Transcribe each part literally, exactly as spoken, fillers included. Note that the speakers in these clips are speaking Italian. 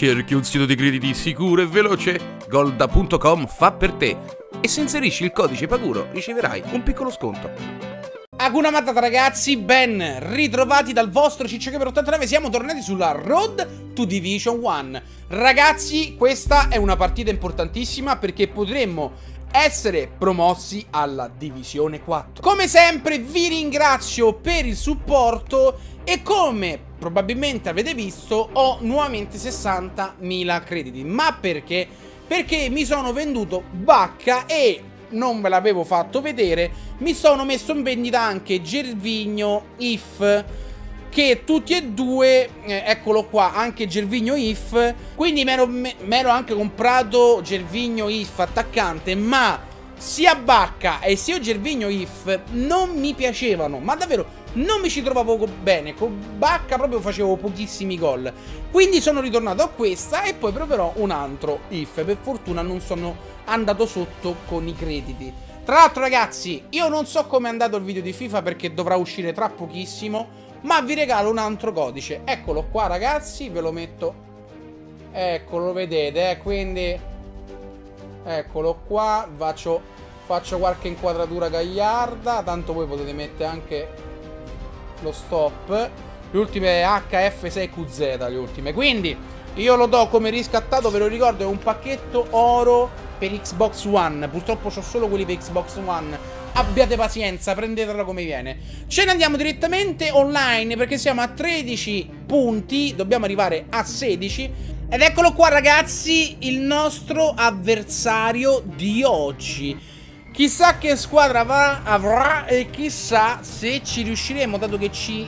Cerchi un sito di crediti sicuro e veloce? Golda punto com fa per te. E se inserisci il codice Paguro riceverai un piccolo sconto. Hakuna Matata ragazzi, ben ritrovati dal vostro CiccioGamer ottantanove, siamo tornati sulla Road to Division uno. Ragazzi, questa è una partita importantissima perché potremmo essere promossi alla Divisione quattro. Come sempre vi ringrazio per il supporto e come probabilmente avete visto ho nuovamente sessantamila crediti. Ma perché? Perché mi sono venduto Bacca e... non ve l'avevo fatto vedere. Mi sono messo in vendita anche Gervinho, If, che tutti e due, eh, eccolo qua, anche Gervinho, If. Quindi mi ero, me, me ero anche comprato Gervinho, If attaccante, ma sia Bacca e sia Gervinho, If non mi piacevano, ma davvero non mi ci trovavo bene. Con Bacca proprio facevo pochissimi gol, quindi sono ritornato a questa e poi proverò un altro If. Per fortuna non sono andato sotto con i crediti. Tra l'altro ragazzi, io non so come è andato il video di FIFA perché dovrà uscire tra pochissimo, ma vi regalo un altro codice. Eccolo qua ragazzi, ve lo metto. Eccolo, vedete, eh? Quindi eccolo qua, faccio, faccio qualche inquadratura gagliarda, tanto voi potete mettere anche lo stop. Le ultime H F sei Q Z, le ultime. Quindi io lo do come riscattato, ve lo ricordo, è un pacchetto oro per Xbox One, purtroppo c'ho solo quelli per Xbox One. Abbiate pazienza, prendetela come viene. Ce ne andiamo direttamente online perché siamo a tredici punti, dobbiamo arrivare a sedici. Ed eccolo qua ragazzi, il nostro avversario di oggi. Chissà che squadra avrà, avrà e chissà se ci riusciremo, dato che ci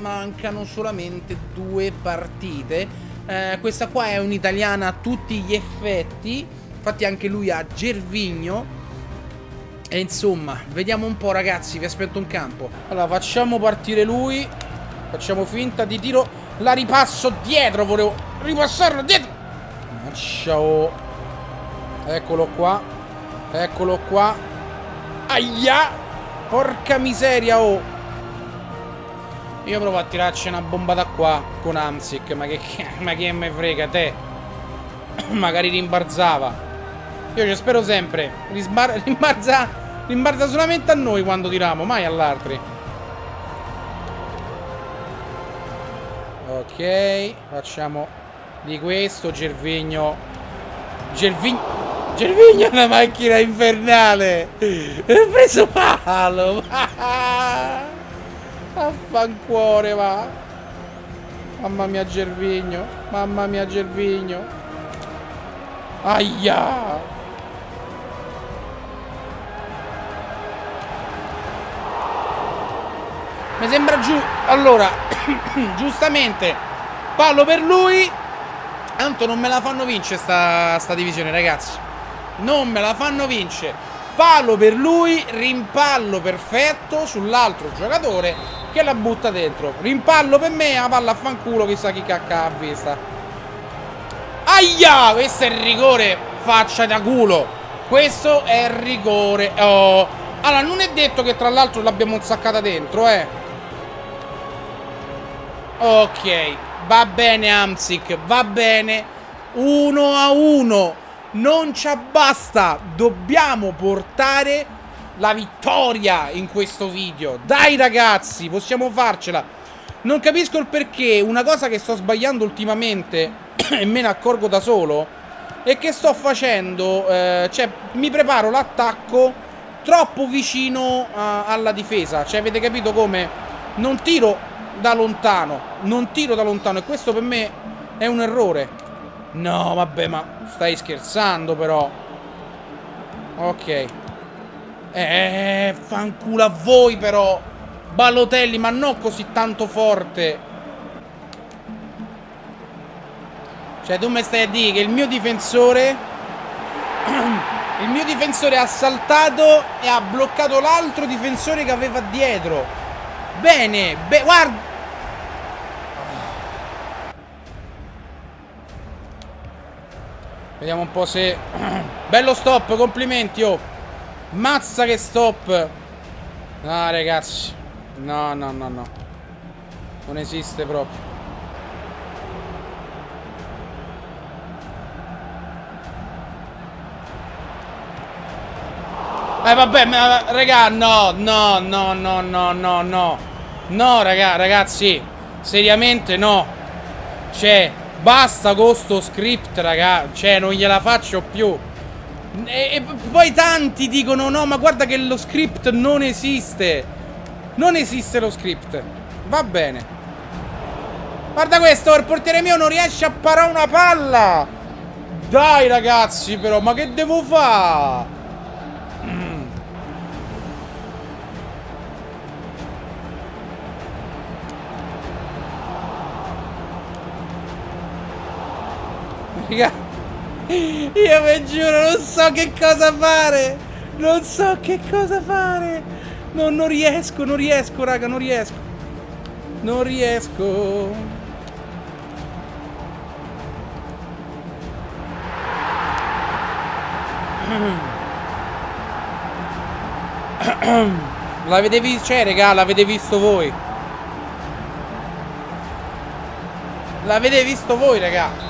mancano solamente due partite. eh, Questa qua è un'italiana a tutti gli effetti. Infatti anche lui ha Gervinho. E insomma, vediamo un po' ragazzi, vi aspetto in campo. Allora facciamo partire lui, facciamo finta di tiro, la ripasso dietro, volevo ripassarla dietro. Ciao. Eccolo qua, eccolo qua. Aia, porca miseria, oh. Io provo a tirarci una bomba da qua con Amsic, ma che, ma che me frega te. Magari rimbarzava. Io ci spero sempre. Risbar rimbarza, rimbarza solamente a noi quando tiriamo, mai all'altri. Ok, facciamo di questo. Gervinho, Gervinho, Gervinho è una macchina infernale. Ho preso palo. Affancuore, va. Mamma mia Gervinho, mamma mia Gervinho. Aia. Mi sembra giù. Allora giustamente pallo per lui. Tanto non me la fanno vincere sta, sta divisione ragazzi. Non me la fanno vincere. Pallo per lui. Rimpallo perfetto sull'altro giocatore che la butta dentro. Rimpallo per me. La palla a fanculo. Chissà chi cacca ha vista. Aia. Questo è il rigore. Faccia da culo. Questo è il rigore. Oh. Allora non è detto che tra l'altro l'abbiamo insaccata dentro eh. Ok, va bene Amsic, va bene, uno a uno, non ci abbasta, dobbiamo portare la vittoria in questo video. Dai ragazzi, possiamo farcela. Non capisco il perché, una cosa che sto sbagliando ultimamente e me ne accorgo da solo, è che sto facendo, eh, cioè mi preparo l'attacco troppo vicino uh, alla difesa, cioè avete capito come? Non tiro da lontano, non tiro da lontano e questo per me è un errore. No vabbè, ma stai scherzando però. Ok, eh, fanculo a voi però Balotelli, ma non così tanto forte. Cioè tu mi stai a dire che il mio difensore il mio difensore ha saltato e ha bloccato l'altro difensore che aveva dietro. Bene, be guarda. Vediamo un po' se... bello stop, complimenti, oh. Mazza che stop. No, ragazzi. No, no, no, no. Non esiste proprio. Eh vabbè, ma, raga, no, no, no, no, no, no, no. No, raga, ragazzi, seriamente no. Cioè, basta con sto script, raga. Cioè, non gliela faccio più. E, e poi tanti dicono, no, ma guarda che lo script non esiste. Non esiste lo script. Va bene. Guarda questo, il portiere mio non riesce a parare una palla. Dai, ragazzi, però, ma che devo fare? Raga, io vi giuro, non so che cosa fare. Non so che cosa fare. No, non riesco, non riesco, raga, non riesco. Non riesco. L'avete visto? Cioè, raga, l'avete visto voi. L'avete visto voi, raga.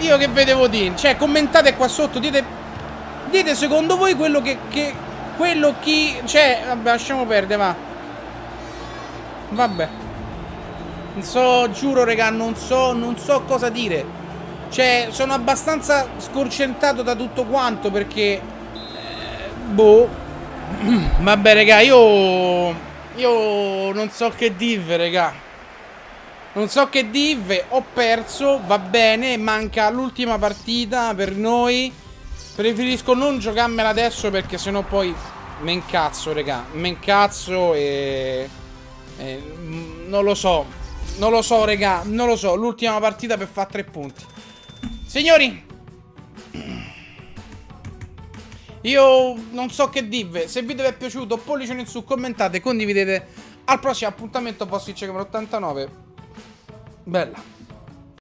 Io che vedevo dire, cioè commentate qua sotto, dite, dite secondo voi quello che, che quello chi, cioè, vabbè, lasciamo perdere, va. Vabbè. Non so, giuro, raga, non so, non so cosa dire. Cioè, sono abbastanza sconcertato da tutto quanto perché eh, boh. Vabbè, raga, io io non so che dire, raga. Non so che div, ho perso, va bene, manca l'ultima partita per noi. Preferisco non giocarmela adesso perché sennò poi me incazzo, raga. Me incazzo e... e... non lo so. Non lo so, raga, non lo so. L'ultima partita per fare tre punti. Signori, io non so che div. Se il video vi è piaciuto, pollicione in su, commentate, condividete. Al prossimo appuntamento, vostro CiccioGamer ottantanove. Bella.